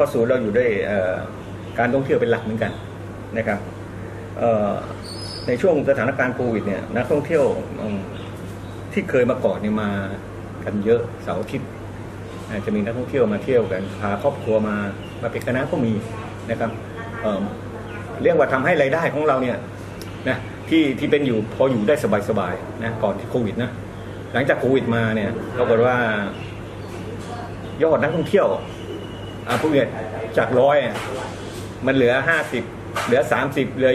เพราะศูนย์เราอยู่ด้วยการท่องเที่ยวเป็นหลักเหมือนกันนะครับในช่วงสถานการณ์โควิดเนี่ยนักท่องเที่ยวที่เคยมาก่อนเนี่ยมากันเยอะเสาร์อาทิตย์จะมีนักท่องเที่ยวมาเที่ยวกันพาครอบครัวมาเป็นคณะก็มีนะครับเรียกว่าทำให้รายได้ของเราเนี่ยนะที่เป็นอยู่พออยู่ได้สบายๆนะก่อนที่โควิดนะหลังจากโควิดมาเนี่ยเราบอกว่ายอดนักท่องเที่ยวพวกเนี่ยจาก100มันเหลือ50เหลือ30เหลือ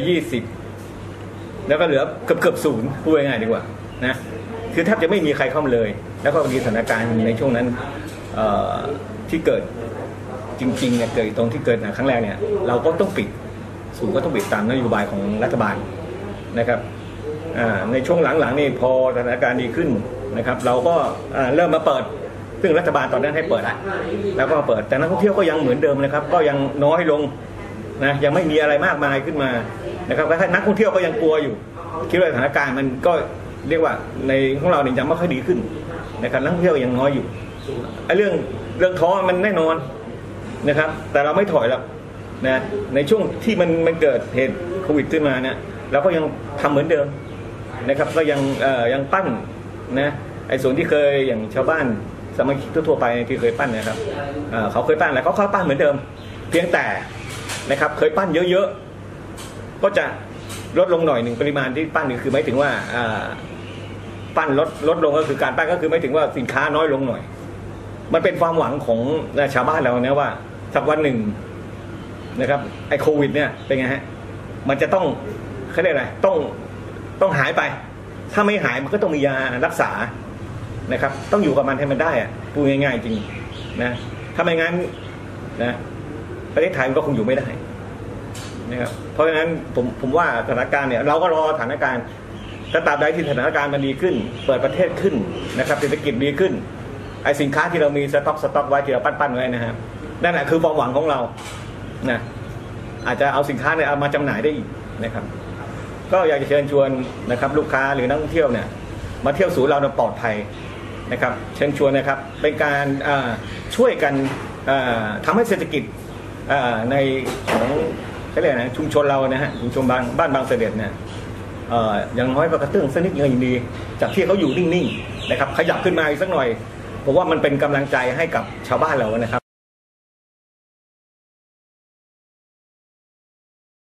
20แล้วก็เหลือเกือบศูนย์พูดง่ายๆดีกว่านะคือแทบจะไม่มีใครเข้ามาเลยแล้วก็มีสถานการณ์ในช่วงนั้นที่เกิดจริงๆเนี่ยเกิดตรงที่เกิดครั้งแรกเนี่ยเราก็ต้องปิดศูนย์ก็ต้องปิดตามนโยบายของรัฐบาลนะครับในช่วงหลังๆนี่พอสถานการณ์ดีขึ้นนะครับเราก็เริ่มมาเปิดซึ่งรัฐบาลตอนนั้นให้เปิดแล้วก็เปิดแต่นักท่องเที่ยวก็ยังเหมือนเดิมนะครับก็ยังน้อยลงนะยังไม่มีอะไรมากมายขึ้นมานะครับและนักท่องเที่ยวก็ยังกลัวอยู่คิดว่าสถานการณ์มันก็เรียกว่าในของเราเนี่ยยังไม่ค่อยดีขึ้นนะครับนักท่องเที่ยวยังน้อยอยู่ไอ้เรื่องท้อมันแน่นอนนะครับแต่เราไม่ถอยหรอกนะในช่วงที่มันเกิดเหตุโควิดขึ้นมาเนี่ยเราก็ยังทำเหมือนเดิมนะครับก็ยังปั้นนะไอ้ส่วนที่เคยอย่างชาวบ้านสมาชิกทั่วไปที่เคยปั้นนะครับเขาเคยปั้นอะไรเขาปั้นเหมือนเดิมเพียงแต่นะครับเคยปั้นเยอะๆก็จะลดลงหน่อยหนึ่งปริมาณที่ปั้นนี่คือหมายถึงว่าปั้นลดลงก็คือการปั้นก็คือหมายถึงว่าสินค้าน้อยลงหน่อยมันเป็นความหวังของชาวบ้านเราเนี่ยว่าสักวันหนึ่งนะครับไอ้โควิดเนี่ยเป็นไงฮะมันจะต้องเขาเรียกอะไรต้องหายไปถ้าไม่หายมันก็ต้องมียารักษานะครับต้องอยู่กับมันให้มันได้อะพูดง่ายๆจริงนะถ้าไม่งั้นนะประเทศไทยมันก็คงอยู่ไม่ได้นะครับเพราะฉะนั้นผมว่าสถานการณ์เนี่ยเราก็รอสถานการณ์ถ้าตราบใดที่สถานการณ์มันดีขึ้นเปิดประเทศขึ้นนะครับเศรษฐกิจดีขึ้นไอ้สินค้าที่เรามีสต็อกไว้ที่เราปั้นไว้นะครับนั่นแหละคือความหวังของเรานะอาจจะเอาสินค้าเนี่ยเอามาจำหน่ายได้อีกนะครับก็อยากจะเชิญชวนนะครับลูกค้าหรือนักท่องเที่ยวเนี่ยมาเที่ยวศูนย์เราปลอดภัยนะครับเชิญชวนนะครับเป็นการช่วยกันทำให้เศรษฐกิจในของอะไรนะชุมชนเรานะฮะชุมชนบ้านบางเสด็จเนี่ยอย่างน้อยประกระเตื้องสักนิดเงินดีจากที่เขาอยู่นิ่งๆนะครับขยับขึ้นมาอีกสักหน่อยเพราะว่ามันเป็นกำลังใจให้กับชาวบ้านเรานะครับ